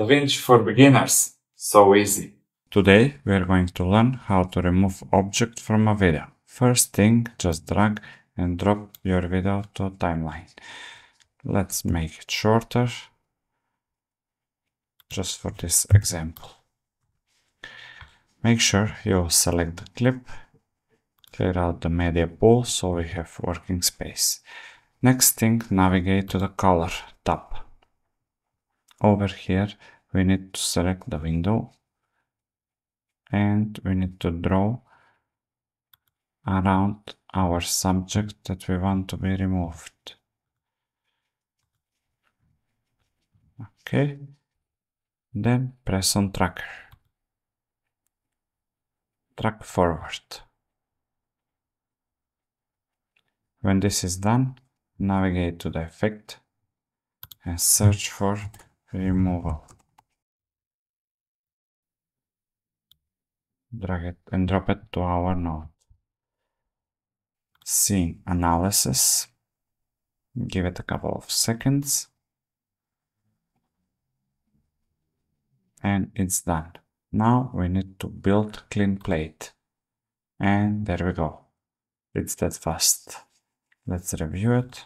DaVinci for beginners. So easy. Today we are going to learn how to remove object from a video. First thing, just drag and drop your video to a timeline. Let's make it shorter, just for this example. Make sure you select the clip, clear out the media pool so we have working space. Next thing, navigate to the color tab. Over here we need to select the window and we need to draw around our subject that we want to be removed. Okay, then press on tracker. Track forward. When this is done, navigate to the effect and search for removal. Drag it and drop it to our node. Scene analysis. Give it a couple of seconds. And it's done. Now we need to build clean plate. And there we go. It's that fast. Let's review it.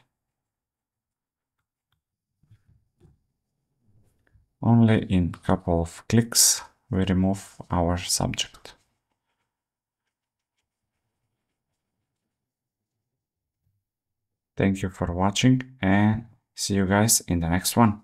Only in a couple of clicks we remove our subject. Thank you for watching and see you guys in the next one.